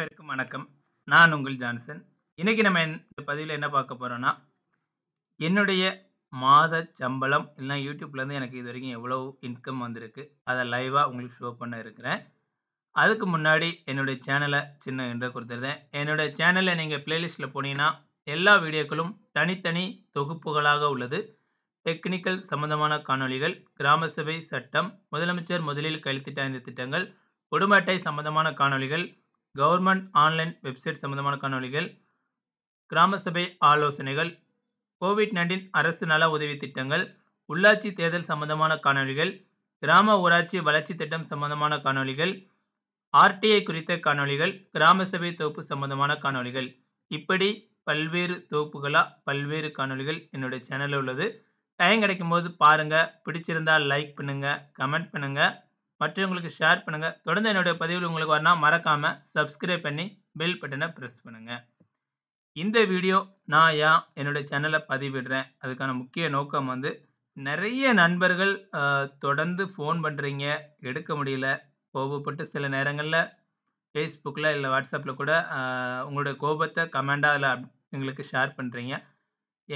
அனைவருக்கும் வணக்கம். நான் உங்கள் ஜான்சன். இன்னைக்கு நம்ம இந்த பதிவில் என்ன பார்க்க போகிறோன்னா, என்னுடைய மாத சம்பளம் இல்லைனா யூடியூப்லேருந்து எனக்கு இது வரைக்கும் எவ்வளோ இன்கம் வந்திருக்கு அதை லைவாக உங்களுக்கு ஷோ பண்ண இருக்கிறேன். அதுக்கு முன்னாடி என்னுடைய சேனலை சின்ன என்று கொடுத்துருந்தேன். என்னுடைய சேனலை நீங்கள் பிளேலிஸ்ட்டில் போனீங்கன்னா எல்லா வீடியோக்களும் தனித்தனி தொகுப்புகளாக உள்ளது. டெக்னிக்கல் சம்பந்தமான காணொலிகள், கிராமசபை சட்டம், முதலமைச்சர் முதலில் கையெழுத்திட்ட 5 திட்டங்கள், குடும்ப அட்டை சம்பந்தமான காணொலிகள், கவர்மெண்ட் ஆன்லைன் வெப்சைட் சம்பந்தமான காணொலிகள், கிராமசபை ஆலோசனைகள், கோவிட்-19 அரசு நல உதவி திட்டங்கள், உள்ளாட்சி தேர்தல் சம்பந்தமான காணொலிகள், கிராம ஊராட்சி வளர்ச்சி திட்டம் சம்பந்தமான காணொலிகள், RTI குறித்த காணொலிகள், கிராமசபை தொகுப்பு சம்பந்தமான காணொலிகள், இப்படி பல்வேறு தொகுப்புகளாக பல்வேறு காணொலிகள் என்னுடைய சேனலில் உள்ளது. டைம் கிடைக்கும்போது பாருங்கள். பிடிச்சிருந்தால் லைக் பண்ணுங்கள், கமெண்ட் பண்ணுங்கள், மற்றவங்களுக்கு ஷேர் பண்ணுங்கள். தொடர்ந்து என்னுடைய பதிவில் உங்களுக்கு வரணும். மறக்காமல் சப்ஸ்கிரைப் பண்ணி பெல் பட்டனை ப்ரெஸ் பண்ணுங்கள். இந்த வீடியோ நான் ஏன் என்னுடைய சேனலை பதிவிடுறேன், அதுக்கான முக்கிய நோக்கம் நிறைய நண்பர்கள் தொடர்ந்து ஃபோன் பண்ணுறீங்க, எடுக்க முடியல. கோபப்பட்டு சில நேரங்களில் ஃபேஸ்புக்கில் இல்லை வாட்ஸ்அப்பில் கூட உங்களுடைய கோபத்தை கமெண்டாக அதில் எங்களுக்கு ஷேர் பண்ணுறீங்க.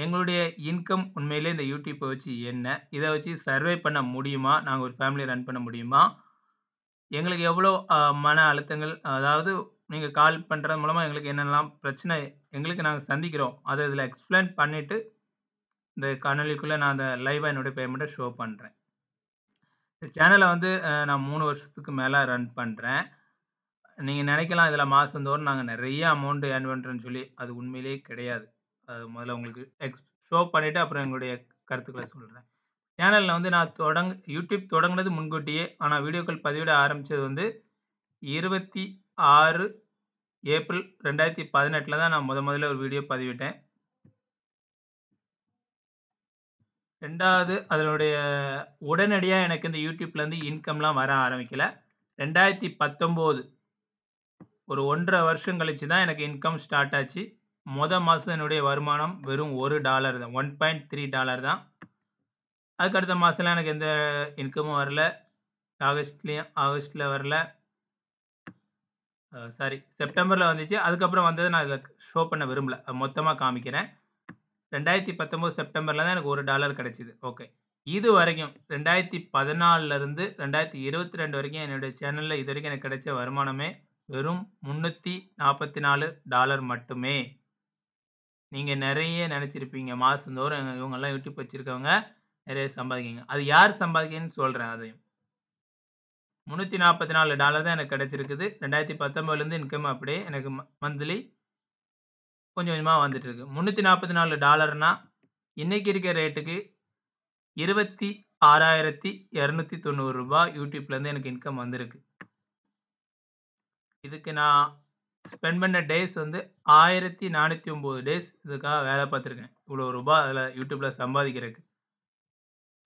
எங்களுடைய இன்கம் உண்மையிலே இந்த யூடியூப்பை வச்சு என்ன, இதை வச்சு சர்வை பண்ண முடியுமா, நாங்கள் ஒரு ஃபேமிலியை ரன் பண்ண முடியுமா, எங்களுக்கு எவ்வளோ மன அழுத்தங்கள், அதாவது நீங்கள் கால் பண்ணுறது மூலமாக எங்களுக்கு என்னெல்லாம் பிரச்சனை எங்களுக்கு நாங்கள் சந்திக்கிறோம் அதை இதில் எக்ஸ்பிளைன் பண்ணிவிட்டு இந்த காணொலிக்குள்ளே நான் அந்த லைவாக என்னுடைய பேமெண்ட்டை ஷோ பண்ணுறேன். இந்த சேனலை நான் 3 வருஷத்துக்கு மேலே ரன் பண்ணுறேன். நீங்கள் நினைக்கலாம் இதில் மாதந்தோறும் நாங்கள் நிறைய அமௌண்ட்டு ஏர்ன் பண்ணுறோன்னு சொல்லி, அது உண்மையிலே கிடையாது. அது முதல்ல உங்களுக்கு ஷோ பண்ணிவிட்டு அப்புறம் எங்களுடைய கருத்துக்களை சொல்கிறேன். சேனலில் நான் யூடியூப் தொடங்கினது முன்கூட்டியே, ஆனால் வீடியோக்கள் பதிவிட ஆரம்பித்தது 26 ஏப்ரல் 2018 தான் நான் முதல்ல ஒரு வீடியோ பதிவிட்டேன். ரெண்டாவது, அதனுடைய உடனடியாக எனக்கு இந்த யூடியூப்லேருந்து இன்கம்லாம் வர ஆரம்பிக்கலை. 2019 ஒரு 1.5 வருஷம் கழித்து தான் எனக்கு இன்கம் ஸ்டார்ட் ஆச்சு. மாதம் என்னுடைய வருமானம் வெறும் $1 தான், $1.3 தான். அதுக்கடுத்த மாதம்லாம் எனக்கு எந்த இன்கமும் வரல. ஆகஸ்டில் வரல, செப்டம்பரில் வந்துச்சு. அதுக்கப்புறம் வந்தது நான் இதில் ஷோ பண்ண விரும்பல, மொத்தமாக காமிக்கிறேன். 2019 செப்டம்பரில் தான் எனக்கு $1 கிடச்சிது. ஓகே, இது வரைக்கும் 2014லேருந்து 2022 வரைக்கும் என்னுடைய சேனலில் இது வரைக்கும் எனக்கு கிடைச்ச வருமானமே வெறும் $344 மட்டுமே. நீங்கள் நிறைய நினச்சிருப்பீங்க, மாதந்தோறும் இவங்கெல்லாம் யூடியூப் வச்சுருக்கவங்க நிறைய சம்பாதிக்கிங்க. அது யார் சம்பாதிக்கன்னு சொல்கிறேன். அதையும் $344 தான் எனக்கு கிடச்சிருக்குது. 2019லேருந்து இன்கம் அப்படியே எனக்கு மந்த்லி கொஞ்சம் கொஞ்சமாக வந்துட்டுருக்கு. $344னால் இன்றைக்கி இருக்கிற ரேட்டுக்கு 26,290 ரூபாய் யூடியூப்லேருந்து எனக்கு இன்கம் வந்திருக்கு. இதுக்கு நான் ஸ்பெண்ட் பண்ண டேஸ் 1409 டேஸ் இதுக்காக வேலை பார்த்துருக்கேன். இவ்வளோ ரூபாய் அதில் யூடியூப்பில் சம்பாதிக்கிறதுக்கு.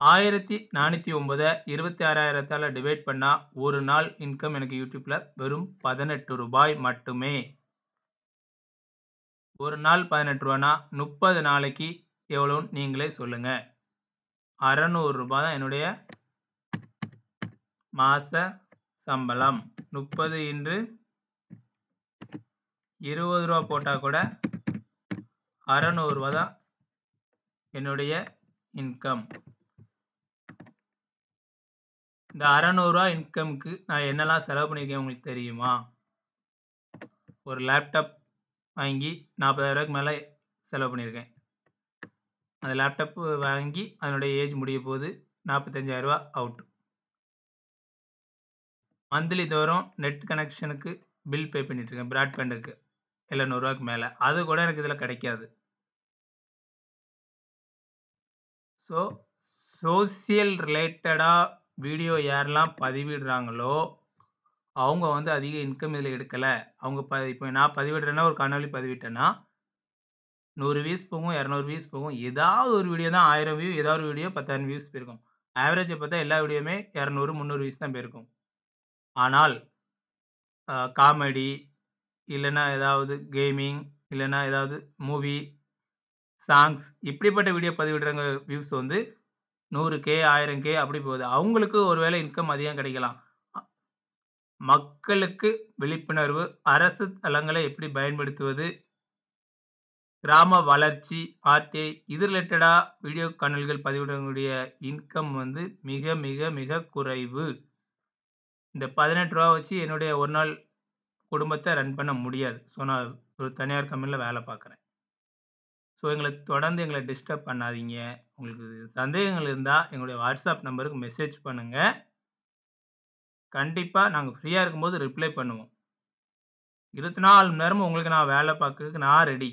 1409 26,000 டிவைட் பண்ணால் ஒரு நாள் இன்கம் எனக்கு யூடியூப்பில் வெறும் $18 மட்டுமே. ஒரு நாள் $18 30 நாளைக்கு எவ்வளோன்னு நீங்களே சொல்லுங்கள். $600 தான் என்னுடைய மாத சம்பளம். 30 × 20 ரூபா போட்டால் கூட $600 தான் என்னுடைய இன்கம். இந்த $600 இன்கம்க்கு நான் என்னெல்லாம் செலவு பண்ணியிருக்கேன் உங்களுக்கு தெரியுமா? ஒரு லேப்டாப் வாங்கி $40,000 மேலே செலவு பண்ணியிருக்கேன். அந்த லேப்டாப் வாங்கி அதனுடைய ஏஜ் முடிய போது $45,000 அவுட். மந்த்லி தோறும் நெட் கனெக்ஷனுக்கு பில் பே பண்ணிட்டுருக்கேன், ப்ராட்பேண்டுக்கு $700 மேலே. அது கூட எனக்கு இதில் கிடைக்காது. ஸோ சோசியல் ரிலேட்டடாக வீடியோ யாரெல்லாம் பதிவிடுறாங்களோ அவங்க அதிக இன்கம் இதில் எடுக்கலை. அவங்க இப்போ நான் பதிவிடுறேன்னா, ஒரு காணொலி பதிவிட்டேன்னா 100 வியூஸ் போகும், 200 வியூஸ் போகும். ஏதாவது ஒரு வீடியோ தான் 1000 வியூ, ஏதாவது ஒரு வீடியோ 10000 வியூஸ் போயிருக்கும். ஆவரேஜை பார்த்தா எல்லா வீடியோமே 200-300 வியூஸ் தான் போயிருக்கும். ஆனால் காமெடி இல்லைன்னா ஏதாவது கேமிங் இல்லைன்னா ஏதாவது மூவி சாங்ஸ் இப்படிப்பட்ட வீடியோ பதிவிடுறவங்க வியூஸ் 100K 1000K அப்படி போகுது. அவங்களுக்கு ஒருவேளை இன்கம் அதிகம் கிடைக்கலாம். மக்களுக்கு விழிப்புணர்வு, அரசு தளங்களை எப்படி பயன்படுத்துவது, கிராம வளர்ச்சி, ஆர்டிஐ இது ரிலேட்டடாக வீடியோ சேனல்கள் பதிவிடக்கூடிய இன்கம் வந்து மிக மிக மிக குறைவு. இந்த 18 ரூபா வச்சு என்னுடைய ஒரு நாள் குடும்பத்தை ரன் பண்ண முடியாது. ஸோ நான் ஒரு தனியார் கம்பெனியில் வேலை பார்க்குறேன். ஸோ எங்களை தொடர்ந்து எங்களை டிஸ்டர்ப் பண்ணாதீங்க. உங்களுக்கு சந்தேகங்கள் இருந்தால் எங்களுடைய வாட்ஸ்அப் நம்பருக்கு மெசேஜ் பண்ணுங்கள். கண்டிப்பாக நாங்கள் ஃப்ரீயாக இருக்கும்போது ரிப்ளை பண்ணுவோம். 24 மணி நேரமும் உங்களுக்கு நான் வேலை பார்க்கறதுக்கு நான் ரெடி.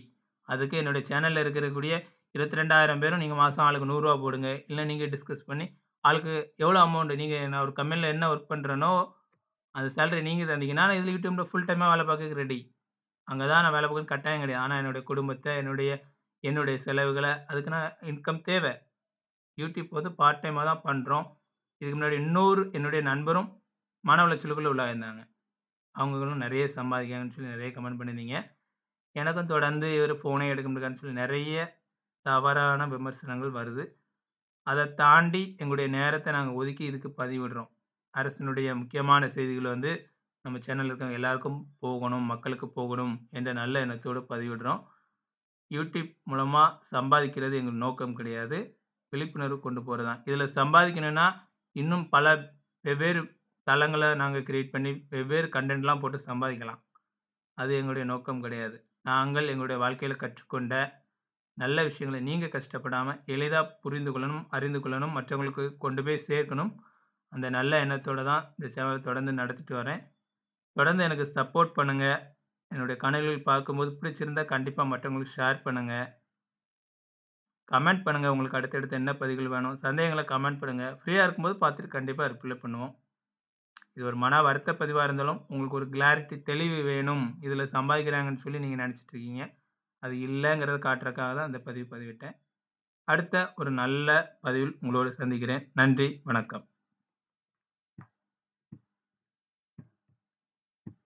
அதுக்கு என்னுடைய சேனலில் இருக்கக்கூடிய 22,000 பேரும் நீங்கள் மாதம் ஆளுக்கு 100 ரூபா போடுங்க, இல்லை நீங்கள் டிஸ்கஸ் பண்ணி ஆளுக்கு எவ்வளோ அமௌண்ட்டு நீங்கள் என்ன ஒரு கம்பெனியில் என்ன ஒர்க் பண்ணுறனோ அந்த சேலரி நீங்கள் தந்தீங்கன்னா நான் இதில் யூடியூப்பில் ஃபுல் டைமாக வேலை பார்க்க ரெடி. அங்கே தான் நான் வேலை பார்க்கணும் கட்டாயம் கிடையாது. ஆனால் என்னுடைய குடும்பத்தை, என்னுடைய செலவுகளை, அதுக்கு நான் இன்கம் தேவை. யூடியூப் வந்து பார்ட் டைமாக தான் பண்ணுறோம். இதுக்கு முன்னாடி இன்னொரு என்னுடைய நண்பரும் மன உளைச்சலுக்குள்ளே உள்ளாயிருந்தாங்க. அவங்களும் நிறைய சம்பாதிக்காங்கன்னு சொல்லி நிறைய கமெண்ட் பண்ணியிருந்தீங்க. எனக்கும் தொடர்ந்து இவர் ஃபோனே எடுக்க முடியாதுன்னு சொல்லி நிறைய தவறான விமர்சனங்கள் வருது. அதை தாண்டி எங்களுடைய நேரத்தை நாங்கள் ஒதுக்கி இதுக்கு பதிவிடுறோம். அரசினுடைய முக்கியமான செய்திகளை வந்து நம்ம சேனலில் இருக்க எல்லாருக்கும் போகணும், மக்களுக்கு போகணும் என்ற நல்ல எண்ணத்தோடு பதிவிடுறோம். யூடியூப் மூலமாக சம்பாதிக்கிறது எங்கள் நோக்கம் கிடையாது, விழிப்புணர்வு கொண்டு போகிறது தான். இதில் சம்பாதிக்கணும்னா இன்னும் பல வெவ்வேறு தளங்களை நாங்கள் கிரியேட் பண்ணி வெவ்வேறு கண்டென்ட்லாம் போட்டு சம்பாதிக்கலாம். அது எங்களுடைய நோக்கம் கிடையாது. நாங்கள் எங்களுடைய வாழ்க்கையில் கற்றுக்கொண்ட நல்ல விஷயங்களை நீங்கள் கஷ்டப்படாமல் எளிதாக புரிந்து கொள்ளணும், அறிந்து கொள்ளணும், மற்றவங்களுக்கு கொண்டு போய் சேர்க்கணும். அந்த நல்ல எண்ணத்தோடு தான் இந்த சேனலை தொடர்ந்து நடத்திட்டு வரேன். தொடர்ந்து எனக்கு சப்போர்ட் பண்ணுங்கள். என்னுடைய கணல்கள் பார்க்கும்போது பிடிச்சிருந்தால் கண்டிப்பாக மற்றவங்களுக்கு ஷேர் பண்ணுங்கள், கமெண்ட் பண்ணுங்கள். உங்களுக்கு அடுத்தடுத்து என்ன பதிவுகள் வேணும், சந்தேகங்களை கமெண்ட் பண்ணுங்கள். ஃப்ரீயாக இருக்கும்போது பார்த்துட்டு கண்டிப்பாக ரிப்ளை பண்ணுவோம். இது ஒரு மன வருத்த பதிவாக இருந்தாலும் உங்களுக்கு ஒரு கிளாரிட்டி, தெளிவு வேணும். இதில் சம்பாதிக்கிறாங்கன்னு சொல்லி நீங்கள் நினச்சிட்ருக்கீங்க, அது இல்லைங்கிறத காட்டுறக்காக தான் அந்த பதிவிட்டேன். அடுத்த ஒரு நல்ல பதிவில் உங்களோடு சந்திக்கிறேன். நன்றி, வணக்கம்.